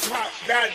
Pop that.